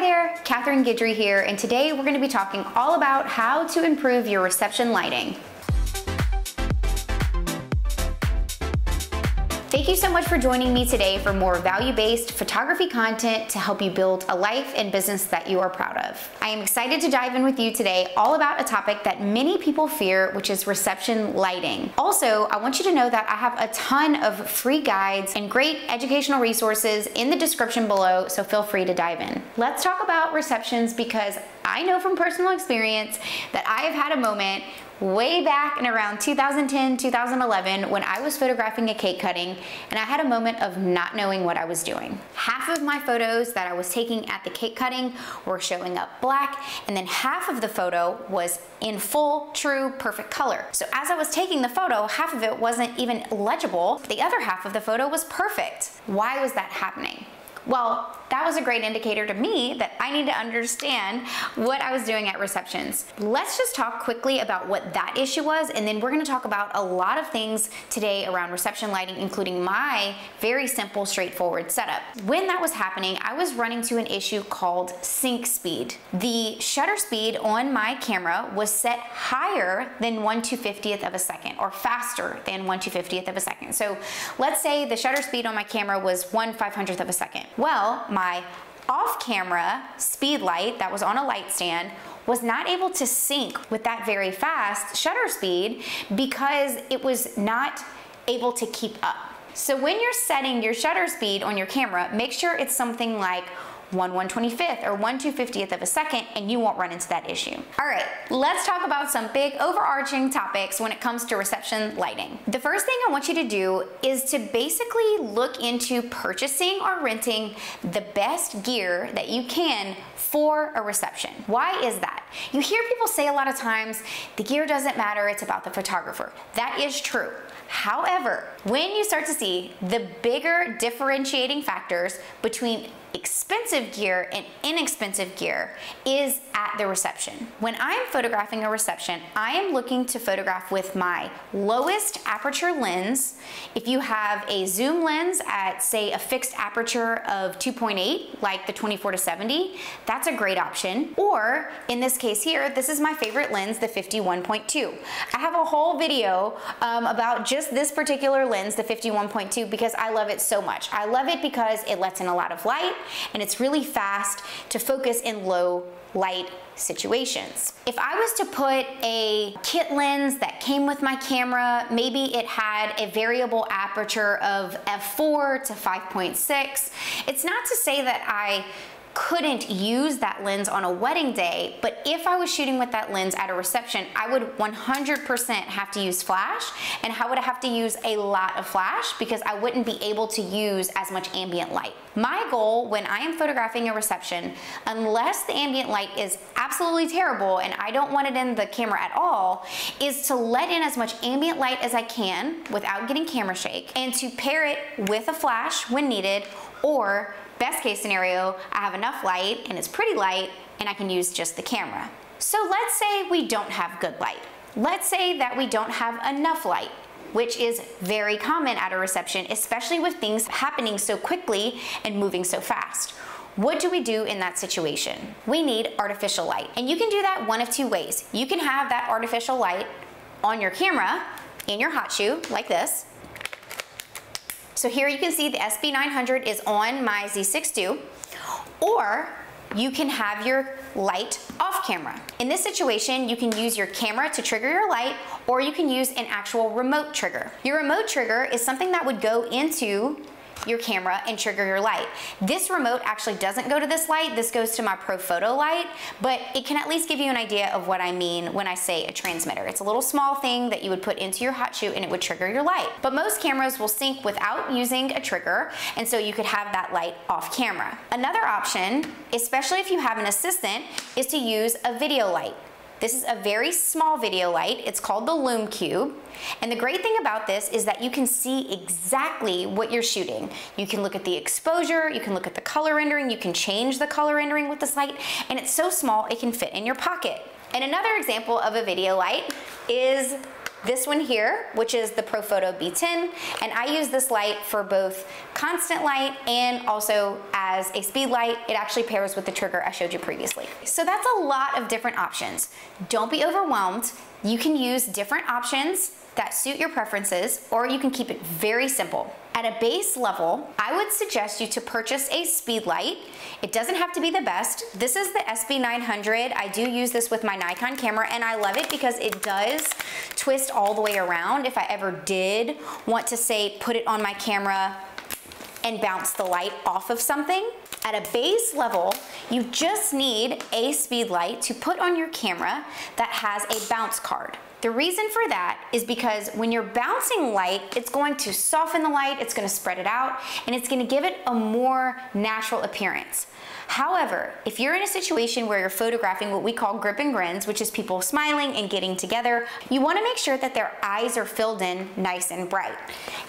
Hi there, Catherine Guidry here, and today we're going to be talking all about how to improve your reception lighting. Thank you so much for joining me today for more value-based photography content to help you build a life and business that you are proud of. I am excited to dive in with you today all about a topic that many people fear, which is reception lighting. Also, I want you to know that I have a ton of free guides and great educational resources in the description below, so feel free to dive in. Let's talk about receptions because I know from personal experience that I have had a moment way back in around 2010, 2011, when I was photographing a cake cutting, and I had a moment of not knowing what I was doing. Half of my photos that I was taking at the cake cutting were showing up black, and then half of the photo was in full, true, perfect color. So as I was taking the photo, half of it wasn't even legible. The other half of the photo was perfect. Why was that happening? Well, that was a great indicator to me that I need to understand what I was doing at receptions. Let's just talk quickly about what that issue was, and then we're going to talk about a lot of things today around reception lighting, including my very simple, straightforward setup. When that was happening, I was running to an issue called sync speed. The shutter speed on my camera was set higher than 1/250th of a second, or faster than 1/250th of a second. So let's say the shutter speed on my camera was 1/500th of a second. Well, my off-camera speed light that was on a light stand was not able to sync with that very fast shutter speed because it was not able to keep up. So when you're setting your shutter speed on your camera, make sure it's something like 1/125th or 1/250th of a second, and you won't run into that issue. All right, let's talk about some big overarching topics when it comes to reception lighting. The first thing I want you to do is to basically look into purchasing or renting the best gear that you can for a reception. Why is that? You hear people say a lot of times, the gear doesn't matter, it's about the photographer. That is true. However, when you start to see the bigger differentiating factors between expensive gear and inexpensive gear is at the reception. When I'm photographing a reception, I am looking to photograph with my lowest aperture lens. If you have a zoom lens at, say, a fixed aperture of 2.8, like the 24-70, that's a great option. Or in this case here, this is my favorite lens, the 51.2. I have a whole video about just this particular lens, the 51.2, because I love it so much. I love it because it lets in a lot of light, and it's really fast to focus in low light situations. If I was to put a kit lens that came with my camera, maybe it had a variable aperture of f4 to 5.6, it's not to say that I couldn't use that lens on a wedding day, but if I was shooting with that lens at a reception, I would 100% have to use flash, and I would have to use a lot of flash because I wouldn't be able to use as much ambient light. My goal when I am photographing a reception, unless the ambient light is absolutely terrible and I don't want it in the camera at all, is to let in as much ambient light as I can without getting camera shake, and to pair it with a flash when needed, or best case scenario, I have enough light and it's pretty light and I can use just the camera. So let's say we don't have good light. Let's say that we don't have enough light, which is very common at a reception, especially with things happening so quickly and moving so fast. What do we do in that situation? We need artificial light, and you can do that one of two ways. You can have that artificial light on your camera in your hot shoe like this. So here you can see the SB900 is on my Z6 II, or you can have your light off camera. In this situation, you can use your camera to trigger your light, or you can use an actual remote trigger. Your remote trigger is something that would go into your camera and trigger your light. This remote actually doesn't go to this light, this goes to my Profoto light, but it can at least give you an idea of what I mean when I say a transmitter. It's a little small thing that you would put into your hot shoe and it would trigger your light. But most cameras will sync without using a trigger, and so you could have that light off camera. Another option, especially if you have an assistant, is to use a video light. This is a very small video light. It's called the Lume Cube. And the great thing about this is that you can see exactly what you're shooting. You can look at the exposure, you can look at the color rendering, you can change the color rendering with this light, and it's so small it can fit in your pocket. And another example of a video light is this one here, which is the Profoto B10, and I use this light for both constant light and also as a speed light. It actually pairs with the trigger I showed you previously. So that's a lot of different options. Don't be overwhelmed. You can use different options that suit your preferences, or you can keep it very simple. At a base level, I would suggest you to purchase a speed light. It doesn't have to be the best. This is the SB900. I do use this with my Nikon camera, and I love it because it does twist all the way around. If I ever did want to, say, put it on my camera and bounce the light off of something, at a base level, you just need a speed light to put on your camera that has a bounce card. The reason for that is because when you're bouncing light, it's going to soften the light, it's going to spread it out, and it's going to give it a more natural appearance. However, if you're in a situation where you're photographing what we call grip and grins, which is people smiling and getting together, you want to make sure that their eyes are filled in nice and bright.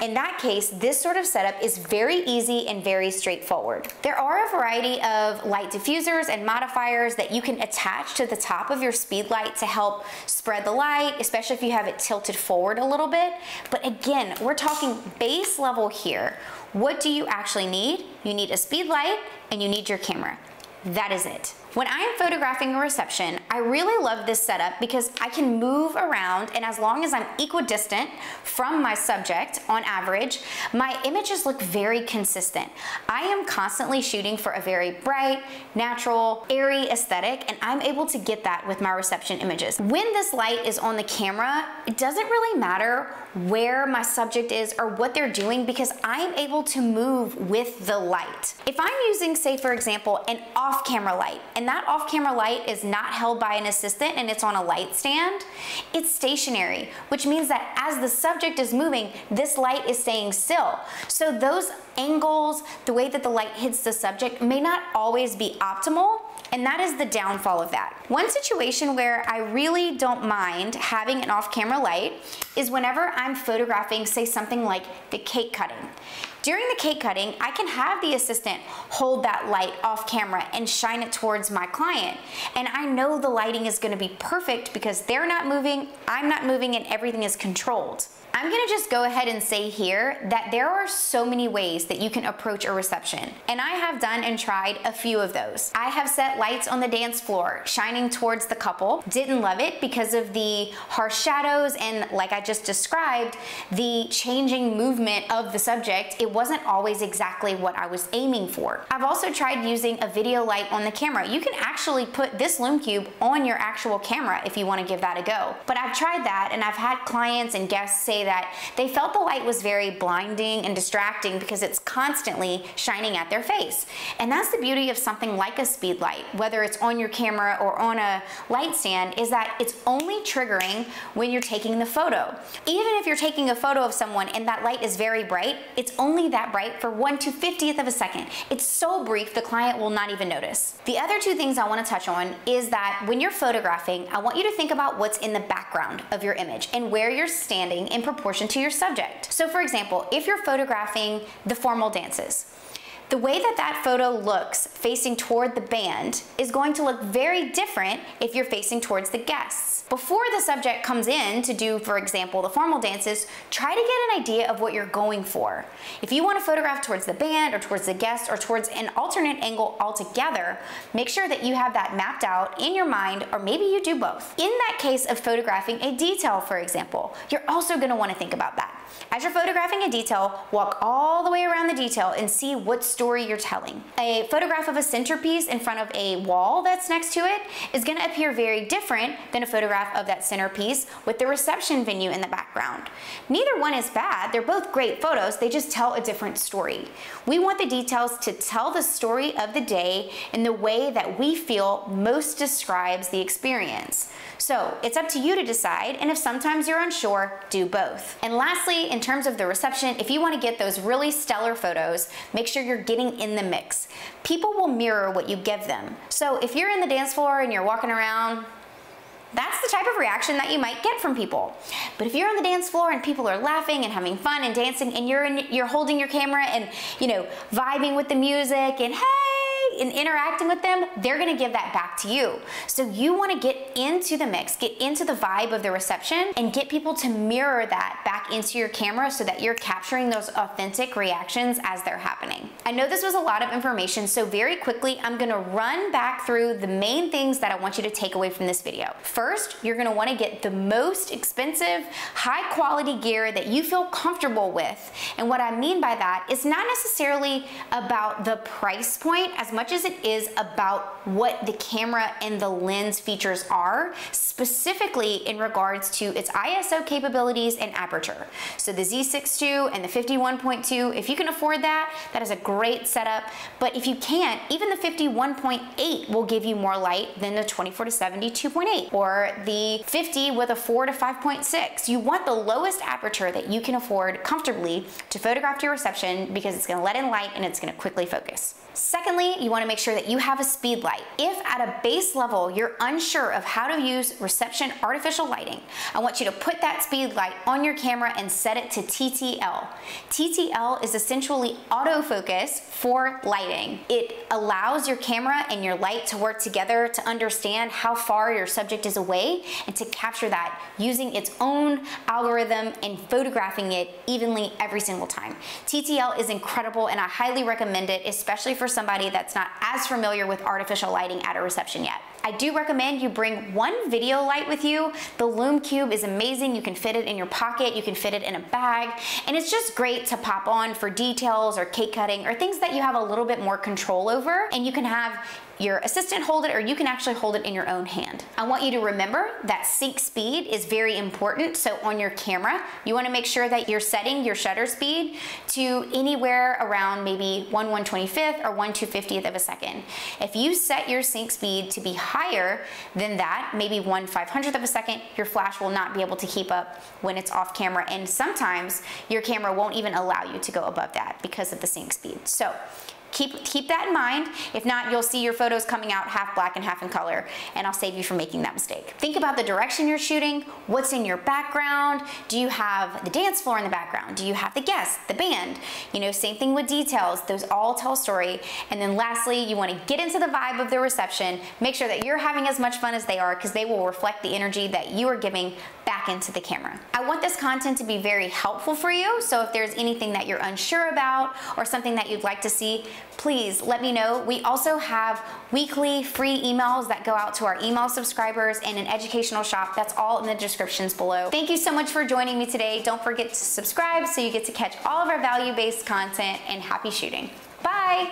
In that case, this sort of setup is very easy and very straightforward. There are a variety of light diffusers and modifiers that you can attach to the top of your speed light to help spread the light, especially if you have it tilted forward a little bit. But again, we're talking base level here. What do you actually need? You need a speed light and you need your camera. That is it. When I am photographing a reception, I really love this setup because I can move around, and as long as I'm equidistant from my subject on average, my images look very consistent. I am constantly shooting for a very bright, natural, airy aesthetic, and I'm able to get that with my reception images. When this light is on the camera, it doesn't really matter where my subject is or what they're doing because I'm able to move with the light. If I'm using, say for example, an off-camera light, and that off-camera light is not held by an assistant and it's on a light stand, it's stationary, which means that as the subject is moving, this light is staying still. So those angles, the way that the light hits the subject may not always be optimal, and that is the downfall of that. One situation where I really don't mind having an off-camera light is whenever I'm photographing, say something like the cake cutting. During the cake cutting, I can have the assistant hold that light off camera and shine it towards my client. And I know the lighting is going to be perfect because they're not moving, I'm not moving, and everything is controlled. I'm going to just go ahead and say here that there are so many ways that you can approach a reception. And I have done and tried a few of those. I have set lights on the dance floor, shining towards the couple. Didn't love it because of the harsh shadows and, like I just described, the changing movement of the subject. It wasn't always exactly what I was aiming for. I've also tried using a video light on the camera. You can actually put this Lume Cube on your actual camera if you want to give that a go. But I've tried that, and I've had clients and guests say that they felt the light was very blinding and distracting because it's constantly shining at their face. And that's the beauty of something like a speed light, whether it's on your camera or on a light stand, is that it's only triggering when you're taking the photo. Even if you're taking a photo of someone and that light is very bright, it's only that bright for 1/250th of a second. It's so brief the client will not even notice. The other two things I want to touch on is that when you're photographing, I want you to think about what's in the background of your image and where you're standing in proportion to your subject. So for example, if you're photographing the formal dances, the way that that photo looks facing toward the band is going to look very different if you're facing towards the guests. Before the subject comes in to do, for example, the formal dances, try to get an idea of what you're going for. If you want to photograph towards the band or towards the guests or towards an alternate angle altogether, make sure that you have that mapped out in your mind, or maybe you do both. In that case of photographing a detail, for example, you're also going to want to think about that. As you're photographing a detail, walk all the way around the detail and see what story you're telling. A photograph of a centerpiece in front of a wall that's next to it is going to appear very different than a photograph of that centerpiece with the reception venue in the background. Neither one is bad. They're both great photos. They just tell a different story. We want the details to tell the story of the day in the way that we feel most describes the experience. So it's up to you to decide, and if sometimes you're unsure, do both. And lastly, in terms of the reception, if you want to get those really stellar photos, make sure you're getting in the mix. People will mirror what you give them. So if you're in the dance floor and you're walking around, that's the type of reaction that you might get from people. But if you're on the dance floor and people are laughing and having fun and dancing, and you're holding your camera and, you know, vibing with the music and hey, in interacting with them, they're gonna give that back to you. So you wanna get into the mix, get into the vibe of the reception, and get people to mirror that back into your camera so that you're capturing those authentic reactions as they're happening. I know this was a lot of information, so very quickly, I'm gonna run back through the main things that I want you to take away from this video. First, you're gonna wanna get the most expensive, high quality gear that you feel comfortable with. And what I mean by that is not necessarily about the price point as much as it is about what the camera and the lens features are, specifically in regards to its ISO capabilities and aperture. So the Z6 II and the 51.2, if you can afford that, that is a great setup. But if you can't, even the 51.8 will give you more light than the 24-70 2.8 or the 50 with a 4-5.6. You want the lowest aperture that you can afford comfortably to photograph your reception because it's gonna let in light and it's gonna quickly focus. Secondly, you wanna make sure that you have a speed light. If at a base level you're unsure of how to use reception artificial lighting, I want you to put that speed light on your camera and set it to TTL. TTL is essentially autofocus for lighting. It allows your camera and your light to work together to understand how far your subject is away and to capture that using its own algorithm and photographing it evenly every single time. TTL is incredible and I highly recommend it, especially for somebody that's not as familiar with artificial lighting at a reception yet. I do recommend you bring one video light with you. The Lume Cube is amazing. You can fit it in your pocket, you can fit it in a bag, and it's just great to pop on for details or cake cutting or things that you have a little bit more control over, and you can have your assistant hold it, or you can actually hold it in your own hand. I want you to remember that sync speed is very important. So on your camera, you wanna make sure that you're setting your shutter speed to anywhere around maybe 1/125th or 1/250th of a second. If you set your sync speed to be higher than that, maybe 1/500th of a second, your flash will not be able to keep up when it's off camera. And sometimes your camera won't even allow you to go above that because of the sync speed. So keep that in mind. If not, you'll see your photos coming out half black and half in color, and I'll save you from making that mistake. Think about the direction you're shooting, what's in your background. Do you have the dance floor in the background? Do you have the guests, the band? You know, same thing with details. Those all tell a story. And then lastly, you wanna get into the vibe of the reception. Make sure that you're having as much fun as they are because they will reflect the energy that you are giving back into the camera. I want this content to be very helpful for you. So if there's anything that you're unsure about or something that you'd like to see, please let me know. We also have weekly free emails that go out to our email subscribers and an educational shop. That's all in the descriptions below. Thank you so much for joining me today. Don't forget to subscribe so you get to catch all of our value-based content, and happy shooting. Bye.